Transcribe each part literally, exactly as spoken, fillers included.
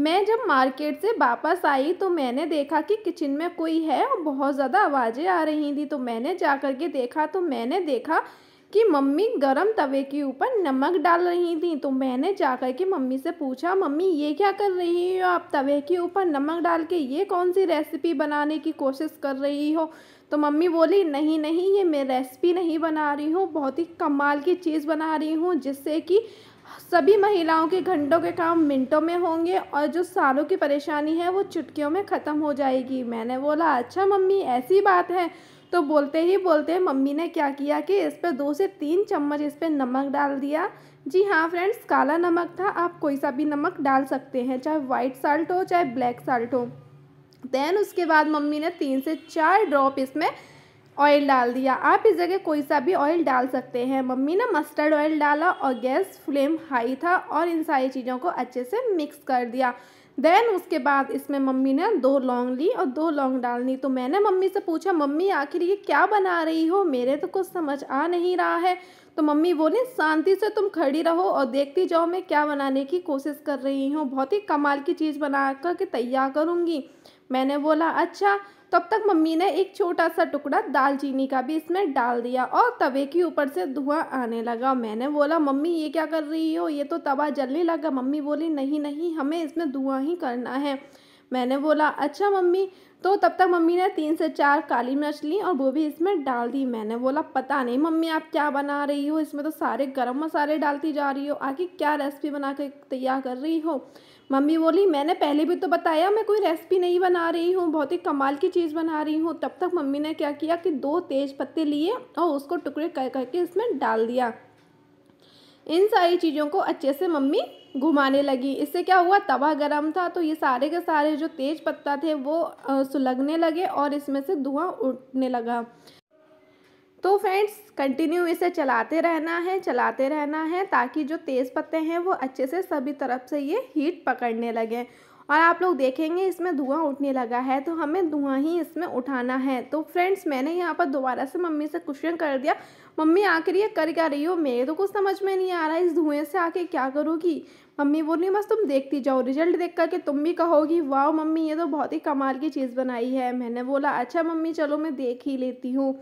मैं जब मार्केट से वापस आई तो मैंने देखा कि किचन में कोई है और बहुत ज़्यादा आवाज़ें आ रही थी। तो मैंने जा कर के देखा तो मैंने देखा कि मम्मी गरम तवे के ऊपर नमक डाल रही थी। तो मैंने जाकर के मम्मी से पूछा, मम्मी ये क्या कर रही हो आप, तवे के ऊपर नमक डाल के ये कौन सी रेसिपी बनाने की कोशिश कर रही हो। तो मम्मी बोली नहीं नहीं, ये मैं रेसिपी नहीं बना रही हूँ, बहुत ही कमाल की चीज़ बना रही हूँ जिससे कि सभी महिलाओं के घंटों के काम मिनटों में होंगे और जो सालों की परेशानी है वो चुटकियों में ख़त्म हो जाएगी। मैंने बोला अच्छा मम्मी ऐसी बात है। तो बोलते ही बोलते मम्मी ने क्या किया कि इस पर दो से तीन चम्मच इस पर नमक डाल दिया। जी हाँ फ्रेंड्स, काला नमक था, आप कोई सा भी नमक डाल सकते हैं, चाहे वाइट साल्ट हो चाहे ब्लैक साल्ट हो। दैन उसके बाद मम्मी ने तीन से चार ड्रॉप इसमें ऑयल डाल दिया। आप इस जगह कोई सा भी ऑयल डाल सकते हैं। मम्मी ने मस्टर्ड ऑयल डाला और गैस फ्लेम हाई था और इन सारी चीज़ों को अच्छे से मिक्स कर दिया। देन उसके बाद इसमें मम्मी ने दो लौंग ली और दो लौंग डालनी। तो मैंने मम्मी से पूछा, मम्मी आखिर ये क्या बना रही हो, मेरे तो कुछ समझ आ नहीं रहा है। तो मम्मी बोली शांति से तुम खड़ी रहो और देखती जाओ मैं क्या बनाने की कोशिश कर रही हूँ, बहुत ही कमाल की चीज़ बना कर के तैयार करूँगी। मैंने बोला अच्छा। तब तक मम्मी ने एक छोटा सा टुकड़ा दालचीनी का भी इसमें डाल दिया और तवे के ऊपर से धुआं आने लगा। मैंने बोला मम्मी ये क्या कर रही हो, ये तो तवा जलने लगा। मम्मी बोली नहीं नहीं, हमें इसमें धुआं ही करना है। मैंने बोला अच्छा मम्मी। तो तब तक मम्मी ने तीन से चार काली मिर्च ली और वो भी इसमें डाल दी। मैंने बोला पता नहीं मम्मी आप क्या बना रही हो, इसमें तो सारे गरम मसाले डालती जा रही हो, आखिर क्या रेसिपी बना के तैयार कर रही हो। मम्मी बोली मैंने पहले भी तो बताया मैं कोई रेसिपी नहीं बना रही हूँ, बहुत ही कमाल की चीज़ बना रही हूँ। तब तक मम्मी ने क्या किया कि दो तेज़ पत्ते लिए और उसको टुकड़े कर करके इसमें डाल दिया। इन सारी चीज़ों को अच्छे से मम्मी घुमाने लगी। इससे क्या हुआ, तवा गरम था तो ये सारे के सारे जो तेज पत्ता थे वो सुलगने लगे और इसमें से धुआं उठने लगा। तो फ्रेंड्स कंटिन्यू इसे चलाते रहना है चलाते रहना है ताकि जो तेज़ पत्ते हैं वो अच्छे से सभी तरफ से ये हीट पकड़ने लगें। और आप लोग देखेंगे इसमें धुआं उठने लगा है तो हमें धुआं ही इसमें उठाना है। तो फ्रेंड्स मैंने यहाँ पर दोबारा से मम्मी से क्वेश्चन कर दिया, मम्मी आखिर ये कर क्या रही हो, मेरे तो कुछ समझ में नहीं आ रहा है, इस धुएं से आके क्या करोगी। मम्मी बोली बस तुम देखती जाओ, रिजल्ट देख करके तुम भी कहोगी वाह मम्मी ये तो बहुत ही कमाल की चीज़ बनाई है। मैंने बोला अच्छा मम्मी चलो मैं देख ही लेती हूँ।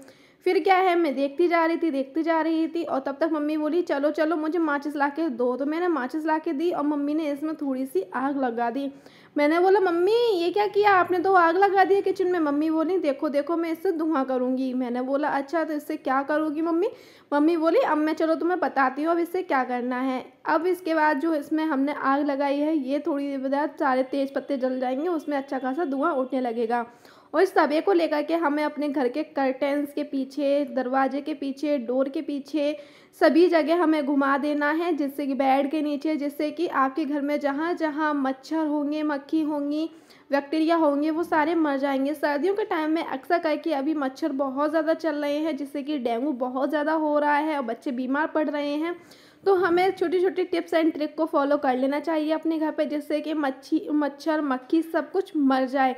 फिर क्या है, मैं देखती जा रही थी देखती जा रही थी और तब तक मम्मी बोली चलो चलो मुझे माचिस ला के दो। तो मैंने माचिस ला के दी और मम्मी ने इसमें थोड़ी सी आग लगा दी। मैंने बोला मम्मी ये क्या किया आपने, तो आग लगा दी है किचन में। मम्मी बोली देखो देखो मैं इससे धुआं करूँगी। मैंने बोला अच्छा तो इससे क्या करोगी मम्मी। मम्मी बोली अब मैं चलो तुम्हें बताती हूँ अब इससे क्या करना है। अब इसके बाद जो इसमें हमने आग लगाई है ये थोड़ी देर बाद सारे तेज़ पत्ते जल जाएंगे, उसमें अच्छा खासा धुआं उठने लगेगा। और इस तवे को लेकर के हमें अपने घर के कर्टेंस के पीछे, दरवाजे के पीछे, डोर के पीछे सभी जगह हमें घुमा देना है, जिससे कि बेड के नीचे, जिससे कि आपके घर में जहाँ जहाँ मच्छर होंगे, मक्खी होंगी, बैक्टीरिया होंगे वो सारे मर जाएंगे। सर्दियों के टाइम में अक्सर करके अभी मच्छर बहुत ज़्यादा चल रहे हैं जिससे कि डेंगू बहुत ज़्यादा हो रहा है और बच्चे बीमार पड़ रहे हैं। तो हमें छोटी छोटी टिप्स एंड ट्रिक को फॉलो कर लेना चाहिए अपने घर पे, जिससे कि मच्छी मच्छर मक्खी सब कुछ मर जाए,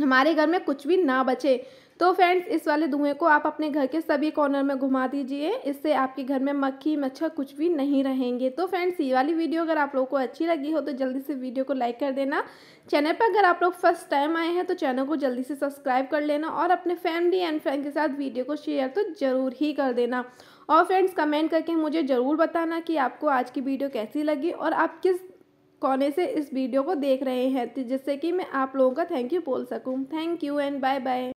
हमारे घर में कुछ भी ना बचे। तो फ्रेंड्स इस वाले धुएं को आप अपने घर के सभी कॉर्नर में घुमा दीजिए, इससे आपके घर में मक्खी मच्छर कुछ भी नहीं रहेंगे। तो फ्रेंड्स ये वाली वीडियो अगर आप लोगों को अच्छी लगी हो तो जल्दी से वीडियो को लाइक कर देना। चैनल पर अगर आप लोग फर्स्ट टाइम आए हैं तो चैनल को जल्दी से सब्सक्राइब कर लेना और अपने फैमिली एंड फ्रेंड के साथ वीडियो को शेयर तो ज़रूर ही कर देना। और फ्रेंड्स कमेंट करके मुझे ज़रूर बताना कि आपको आज की वीडियो कैसी लगी और आप किस कोने से इस वीडियो को देख रहे हैं, जिससे कि मैं आप लोगों का थैंक यू बोल सकूँ। Thank you and bye bye.